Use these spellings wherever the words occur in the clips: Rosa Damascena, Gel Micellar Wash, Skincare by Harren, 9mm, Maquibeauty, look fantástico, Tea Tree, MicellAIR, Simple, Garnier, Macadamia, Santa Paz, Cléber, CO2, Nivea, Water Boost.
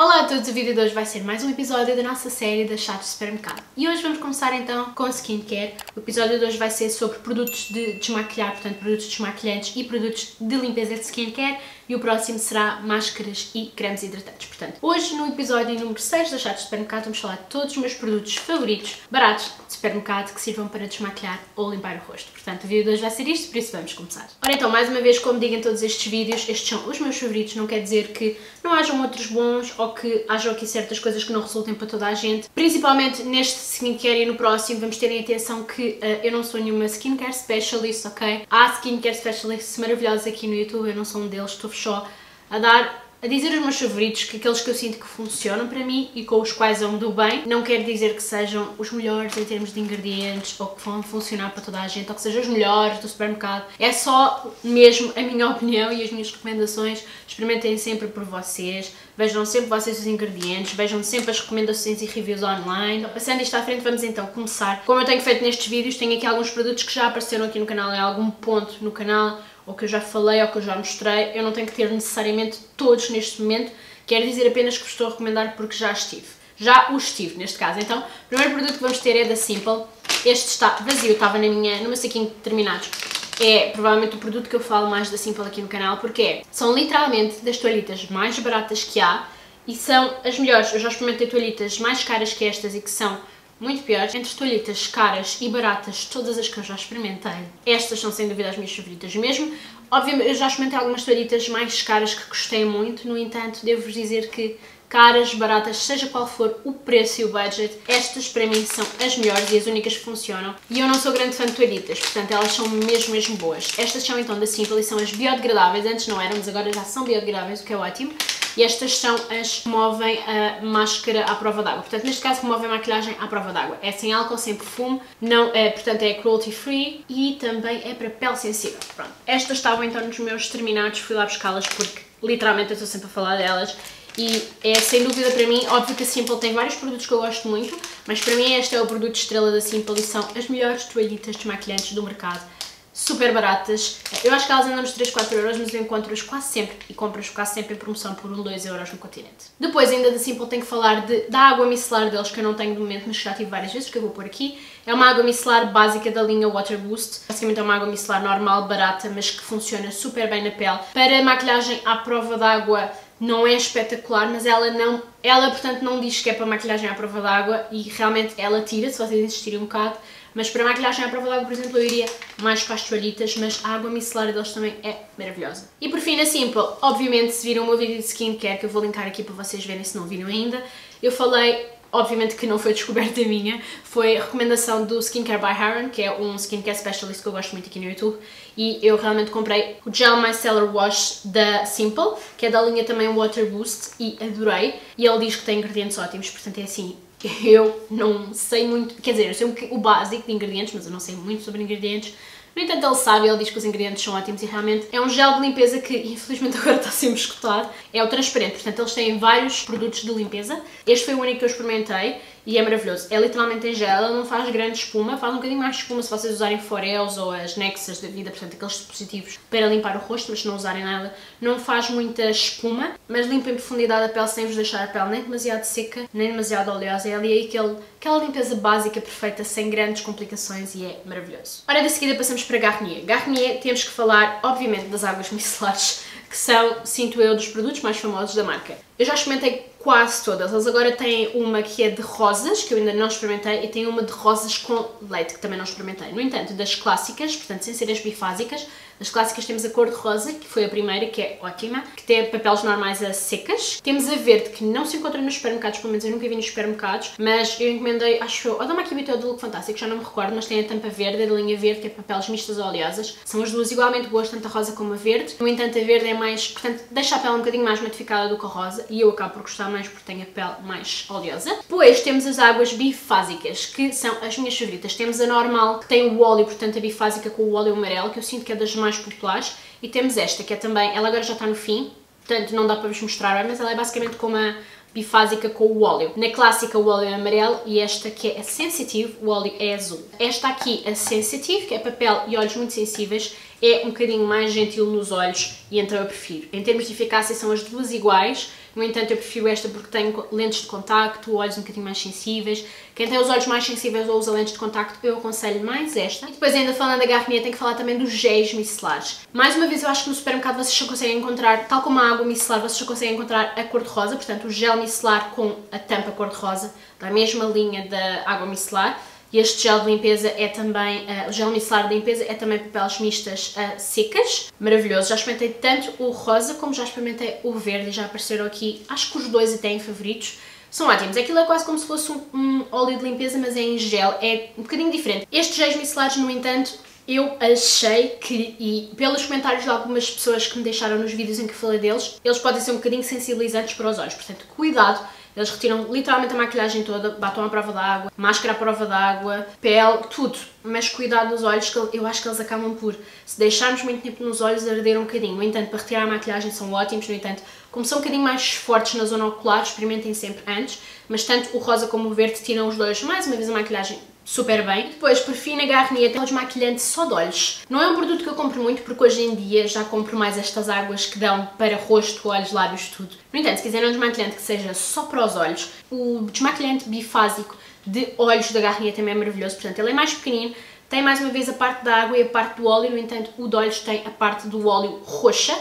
Olá a todos, o vídeo de hoje vai ser mais um episódio da nossa série das chaves de supermercado. E hoje vamos começar então com skincare. O episódio de hoje vai ser sobre produtos de desmaquilhar, portanto produtos desmaquilhantes e produtos de limpeza de skincare. E o próximo será máscaras e cremes hidratantes. Portanto, hoje no episódio número 6 das chaves de supermercado vamos falar de todos os meus produtos favoritos, baratos, de supermercado, que sirvam para desmaquilhar ou limpar o rosto. Portanto, o vídeo de hoje vai ser isto, por isso vamos começar. Ora então, mais uma vez, como digo em todos estes vídeos, estes são os meus favoritos, não quer dizer que não hajam outros bons ou que hajam aqui certas coisas que não resultem para toda a gente. Principalmente neste skincare e no próximo, vamos terem atenção que eu não sou nenhuma skincare specialist, ok? Há skincare specialists maravilhosos aqui no YouTube, eu não sou um deles, estou só a dizer os meus favoritos, que aqueles que eu sinto que funcionam para mim e com os quais eu me dou bem. Não quer dizer que sejam os melhores em termos de ingredientes ou que vão funcionar para toda a gente ou que sejam os melhores do supermercado. É só mesmo a minha opinião e as minhas recomendações. Experimentem sempre por vocês, vejam sempre vocês os ingredientes, vejam sempre as recomendações e reviews online. Então, passando isto à frente, vamos então começar. Como eu tenho feito nestes vídeos, tenho aqui alguns produtos que já apareceram aqui no canal em algum ponto no canal, ou que eu já falei, ou que eu já mostrei. Eu não tenho que ter necessariamente todos neste momento, quero dizer apenas que vos estou a recomendar porque já os tive neste caso. Então, o primeiro produto que vamos ter é da Simple, este está vazio, estava no meu saquinho de determinados. É provavelmente o produto que eu falo mais da Simple aqui no canal, porque são literalmente das toalhitas mais baratas que há e são as melhores. Eu já experimentei toalhitas mais caras que estas e que são muito piores. Entre toalhitas caras e baratas, todas as que eu já experimentei, estas são sem dúvida as minhas favoritas mesmo. Obviamente eu já experimentei algumas toalhitas mais caras que gostei muito, no entanto devo-vos dizer que caras, baratas, seja qual for o preço e o budget, estas para mim são as melhores e as únicas que funcionam. E eu não sou grande fã de toalhitas, portanto elas são mesmo boas. Estas são então da Simple e são as biodegradáveis, antes não eram, mas agora já são biodegradáveis, o que é ótimo. E estas são as que removem a máscara à prova d'água. Portanto, neste caso, removem a maquilhagem à prova d'água. É sem álcool, sem perfume, não é, portanto é cruelty free e também é para pele sensível. Pronto. Estas estavam então nos meus terminados, fui lá buscá-las porque literalmente eu estou sempre a falar delas. E é sem dúvida para mim, óbvio que a Simple tem vários produtos que eu gosto muito, mas para mim este é o produto estrela da Simple e são as melhores toalhitas desmaquilhantes do mercado. Super baratas, eu acho que elas andam nos 3, 4€, mas eu encontro-as quase sempre e compro-as quase sempre em promoção por 1, 2€ no continente. Depois ainda da Simple tenho que falar da água micelar deles, que eu não tenho de momento, mas já tive várias vezes, que eu vou pôr aqui. É uma água micelar básica da linha Water Boost, basicamente é uma água micelar normal, barata, mas que funciona super bem na pele. Para maquilhagem à prova d'água não é espetacular, mas ela portanto não diz que é para maquilhagem à prova d'água e realmente ela tira, se vocês insistirem um bocado. Mas para maquilhagem à prova d'água, por exemplo, eu iria mais para as toalhitas, mas a água micelar deles também é maravilhosa. E por fim, na Simple, obviamente se viram o meu vídeo de skincare, que eu vou linkar aqui para vocês verem se não viram ainda, eu falei, obviamente que não foi descoberta minha, foi recomendação do Skincare by Harren, que é um skincare specialist que eu gosto muito aqui no YouTube, e eu realmente comprei o Gel Micellar Wash da Simple, que é da linha também Water Boost, e adorei, e ele diz que tem ingredientes ótimos, portanto é assim. Eu não sei muito, quer dizer, eu sei o básico de ingredientes, mas eu não sei muito sobre ingredientes. No entanto, ele sabe, ele diz que os ingredientes são ótimos e realmente é um gel de limpeza que, infelizmente, agora está sempre escutado. É o transparente, portanto, eles têm vários produtos de limpeza. Este foi o único que eu experimentei e é maravilhoso. É literalmente em gel, ela não faz grande espuma, faz um bocadinho mais de espuma se vocês usarem Forels ou as Nexas da vida, portanto, aqueles dispositivos para limpar o rosto, mas se não usarem nada, não faz muita espuma, mas limpa em profundidade a pele sem vos deixar a pele nem demasiado seca, nem demasiado oleosa. É ali aquela limpeza básica perfeita, sem grandes complicações e é maravilhoso. Ora, de seguida passamos para Garnier. Garnier, temos que falar, obviamente, das águas micelares, que são, sinto eu, dos produtos mais famosos da marca. Eu já experimentei quase todas, eles agora têm uma que é de rosas, que eu ainda não experimentei, e têm uma de rosas com leite, que também não experimentei. No entanto, das clássicas, portanto, sem ser as bifásicas, das clássicas temos a cor de rosa, que foi a primeira, que é ótima, que tem papéis normais a secas. Temos a verde, que não se encontra nos supermercados, pelo menos eu nunca vi nos supermercados, mas eu encomendei, acho eu, ou da Maquibeauty ou do Look Fantástico, já não me recordo, mas tem a tampa verde, a linha verde, que é papéis mistas oleosas. São as duas igualmente boas, tanto a rosa como a verde. No entanto, a verde é mais, portanto, deixa a pele um bocadinho mais modificada do que a rosa, e eu acabo por gostar mais porque tenho a pele mais oleosa. Depois temos as águas bifásicas, que são as minhas favoritas. Temos a normal, que tem o óleo, portanto a bifásica com o óleo amarelo, que eu sinto que é das mais populares, e temos esta, que é também, ela agora já está no fim, portanto não dá para vos mostrar, mas ela é basicamente como a bifásica com o óleo. Na clássica o óleo é amarelo e esta que é a Sensitive, o óleo é azul. Esta aqui, a Sensitive, que é papel e olhos muito sensíveis, é um bocadinho mais gentil nos olhos e então eu prefiro. Em termos de eficácia são as duas iguais, No entanto, eu prefiro esta porque tem lentes de contacto, olhos um bocadinho mais sensíveis. Quem tem os olhos mais sensíveis ou usa lentes de contacto, eu aconselho mais esta. E depois, ainda falando da Garnier, tenho que falar também dos géis micelares. Mais uma vez, eu acho que no supermercado vocês já conseguem encontrar, tal como a água micelar, vocês já conseguem encontrar a cor-de-rosa, portanto o gel micelar com a tampa cor-de-rosa, da mesma linha da água micelar. E este gel de limpeza é também, o gel micelar de limpeza é também peles mistas secas. Maravilhoso, já experimentei tanto o rosa como já experimentei o verde, já apareceram aqui, acho que os dois até em favoritos. São ótimos, aquilo é quase como se fosse um óleo de limpeza, mas é em gel, é um bocadinho diferente. Estes géis micelares, no entanto, eu achei que, e pelos comentários de algumas pessoas que me deixaram nos vídeos em que falei deles, eles podem ser um bocadinho sensibilizantes para os olhos, portanto cuidado. Eles retiram literalmente a maquilhagem toda, batom à prova d'água, máscara à prova d'água, pele, tudo. Mas cuidado nos olhos, que eu acho que eles acabam por, se deixarmos muito tempo nos olhos, arder um bocadinho. No entanto, para retirar a maquilhagem são ótimos, no entanto, como são um bocadinho mais fortes na zona ocular, experimentem sempre antes. Mas tanto o rosa como o verde tiram os dois, mais uma vez, a maquilhagem super bem. Depois, por fim, na Garnier tem um desmaquilhante só de olhos. Não é um produto que eu compro muito, porque hoje em dia já compro mais estas águas que dão para rosto, olhos, lábios, tudo. No entanto, se quiserem um desmaquilhante que seja só para os olhos, o desmaquilhante bifásico de olhos da Garnier também é maravilhoso. Portanto, ele é mais pequenino, tem mais uma vez a parte da água e a parte do óleo, no entanto, o de olhos tem a parte do óleo roxa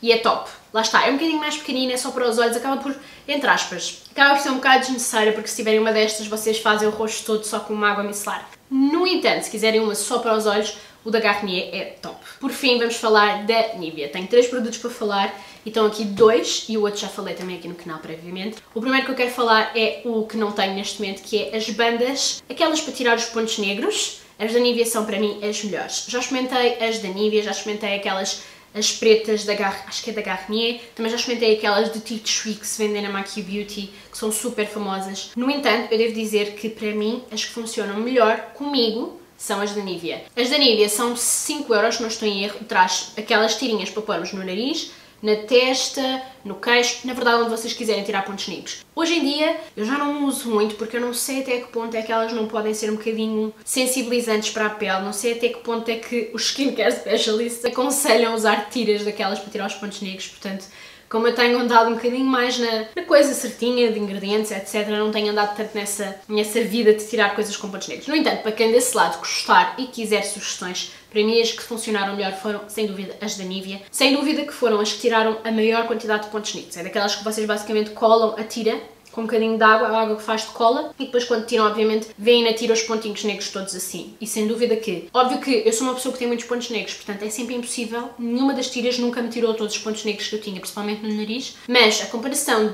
e é top. Lá está, é um bocadinho mais pequenino, é só para os olhos, acaba por, entre aspas, acaba por ser um bocado desnecessária, porque se tiverem uma destas, vocês fazem o rosto todo só com uma água micelar. No entanto, se quiserem uma só para os olhos, o da Garnier é top. Por fim, vamos falar da Nivea. Tenho 3 produtos para falar, e estão aqui 2, e o outro já falei também aqui no canal previamente. O primeiro que eu quero falar é o que não tenho neste momento, que é as bandas, aquelas para tirar os pontos negros. As da Nivea são, para mim, as melhores. Já experimentei as da Nivea, já experimentei aquelas, as pretas da acho que é da Garnier, também já experimentei aquelas de Tea Tree que se vendem na Maquibeauty, que são super famosas. No entanto, eu devo dizer que para mim as que funcionam melhor comigo são as da Nivea. As da Nivea são 5€, não estou em erro, traz aquelas tirinhas para pormos no nariz, na testa, no queixo, na verdade onde vocês quiserem tirar pontos negros. Hoje em dia eu já não uso muito, porque eu não sei até que ponto é que elas não podem ser um bocadinho sensibilizantes para a pele, não sei até que ponto é que os skincare specialists aconselham usar tiras daquelas para tirar os pontos negros, portanto, como eu tenho andado um bocadinho mais na coisa certinha de ingredientes, etc, não tenho andado tanto nessa vida de tirar coisas com pontos negros. No entanto, para quem desse lado gostar e quiser sugestões, para mim as que funcionaram melhor foram, sem dúvida, as da Nivea. Sem dúvida que foram as que tiraram a maior quantidade de pontos negros. É daquelas que vocês basicamente colam a tira com um bocadinho de água, a água que faz de cola, e depois quando tiram, obviamente, vêm na tira os pontinhos negros todos assim. E sem dúvida que, óbvio que eu sou uma pessoa que tem muitos pontos negros, portanto é sempre impossível, nenhuma das tiras nunca me tirou todos os pontos negros que eu tinha, principalmente no nariz, mas a comparação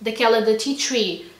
daquela da Tea Tree,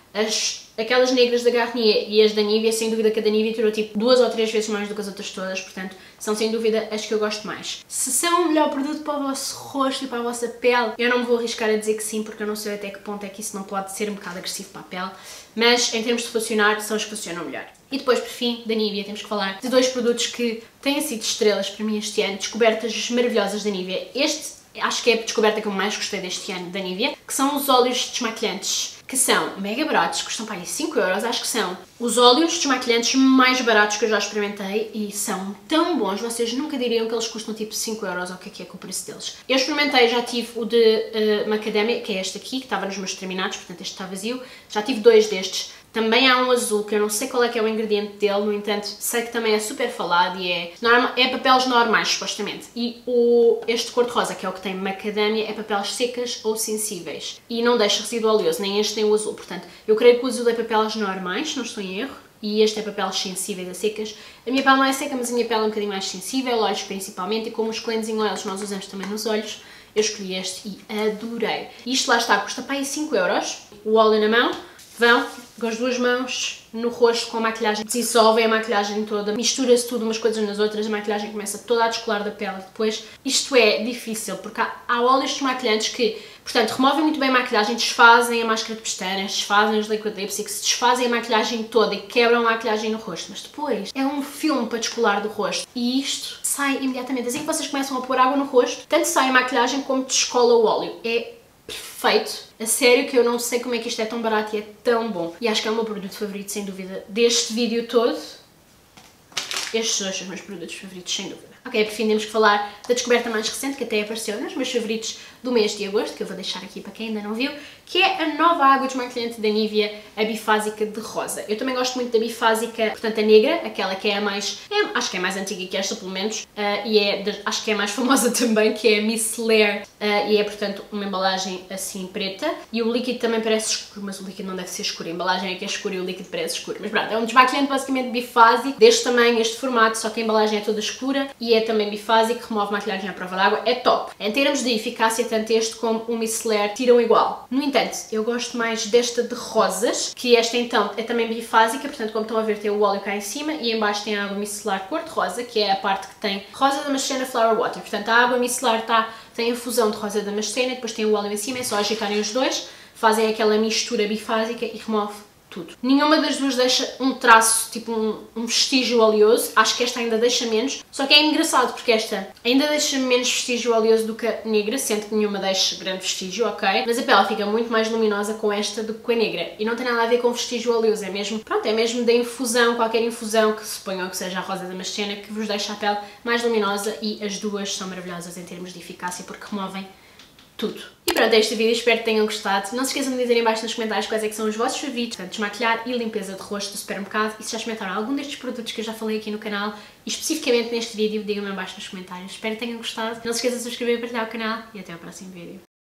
aquelas negras da Garnier e as da Nivea, sem dúvida que a da Nivea tirou tipo 2 ou 3 vezes mais do que as outras todas, portanto são sem dúvida as que eu gosto mais. Se são o melhor produto para o vosso rosto e para a vossa pele, eu não me vou arriscar a dizer que sim, porque eu não sei até que ponto é que isso não pode ser um bocado agressivo para a pele, mas em termos de funcionar, são as que funcionam melhor. E depois, por fim, da Nivea, temos que falar de 2 produtos que têm sido estrelas para mim este ano, descobertas maravilhosas da Nivea. Este acho que é a descoberta que eu mais gostei deste ano da Nivea, que são os óleos desmaquilhantes, que são mega baratos, custam para aí 5€, acho que são os óleos desmaquilhantes mais baratos que eu já experimentei e são tão bons, vocês nunca diriam que eles custam tipo 5€ ou o que é o preço deles. Eu experimentei, já tive o de macadâmia, que é este aqui, que estava nos meus terminados, portanto este está vazio, já tive 2 destes. Também há um azul, que eu não sei qual é que é o ingrediente dele, no entanto, sei que também é super falado e é papéis normais, supostamente. E este cor-de-rosa, que é o que tem macadâmia, é papéis secas ou sensíveis. E não deixa resíduo oleoso, nem este nem o azul, portanto, eu creio que o azul é papéis normais, não estou em erro. E este é papéis sensíveis a secas. A minha pele não é seca, mas a minha pele é um bocadinho mais sensível, olhos principalmente, e como os cleansing oils nós usamos também nos olhos, eu escolhi este e adorei. Isto lá está, custa para aí 5€, o óleo na mão, vão com as 2 mãos no rosto com a maquilhagem, dissolvem a maquilhagem toda, mistura-se tudo umas coisas nas outras, a maquilhagem começa toda a descolar da pele depois. Isto é difícil, porque há óleos desmaquilhantes que, portanto, removem muito bem a maquilhagem, desfazem a máscara de pestanas, desfazem os liquid lipsticks, desfazem a maquilhagem toda e quebram a maquilhagem no rosto, mas depois é um filme para descolar do rosto e isto sai imediatamente. Assim que vocês começam a pôr água no rosto, tanto sai a maquilhagem como descola o óleo. É perfeito, a sério que eu não sei como é que isto é tão barato e é tão bom. E acho que é o meu produto favorito, sem dúvida, deste vídeo todo. Estes 2 são os meus produtos favoritos, sem dúvida. Ok, por fim temos que falar da descoberta mais recente, que até apareceu nos meus favoritos do mês de agosto, que eu vou deixar aqui para quem ainda não viu, que é a nova água desmaquilhante da Nivea, a bifásica de rosa. Eu também gosto muito da bifásica, portanto a negra, aquela que é a mais, acho que é a mais antiga que esta pelo menos, e acho que é a mais famosa também, que é a MicellAIR, e é portanto uma embalagem assim preta, e o líquido também parece escuro, mas o líquido não deve ser escuro, a embalagem é que é escura e o líquido parece escuro, mas pronto, é um desmaquilhante basicamente bifásico, deste tamanho, este formato, só que a embalagem é toda escura e é também bifásico, remove maquilhagem à prova d'água, é top. Em termos de eficácia, tanto este como o MicellAIR tiram igual. No entanto, eu gosto mais desta de rosas, que esta então é também bifásica, portanto como estão a ver tem o óleo cá em cima e em baixo tem a água micelar cor-de-rosa, que é a parte que tem Rosa Damascena Flower Water, portanto a água micelar tem a fusão de Rosa Damascena e depois tem o óleo em cima, é só agitarem os dois, fazem aquela mistura bifásica e remove tudo. Nenhuma das duas deixa um traço, tipo um vestígio oleoso, acho que esta ainda deixa menos, só que é engraçado porque esta ainda deixa menos vestígio oleoso do que a negra, sendo que nenhuma deixa grande vestígio, ok? Mas a pele fica muito mais luminosa com esta do que com a negra e não tem nada a ver com vestígio oleoso, é mesmo, pronto, é mesmo da infusão, qualquer infusão que suponham que seja a Rosa Damascena que vos deixa a pele mais luminosa e as duas são maravilhosas em termos de eficácia porque removem tudo. E pronto, é este vídeo, espero que tenham gostado. Não se esqueçam de dizer em baixo nos comentários quais é que são os vossos favoritos, tanto desmaquilhar e limpeza de rosto do supermercado, e se já experimentaram algum destes produtos que eu já falei aqui no canal, e especificamente neste vídeo, digam-me em baixo nos comentários. Espero que tenham gostado, não se esqueçam de subscrever e partilhar o canal, e até ao próximo vídeo.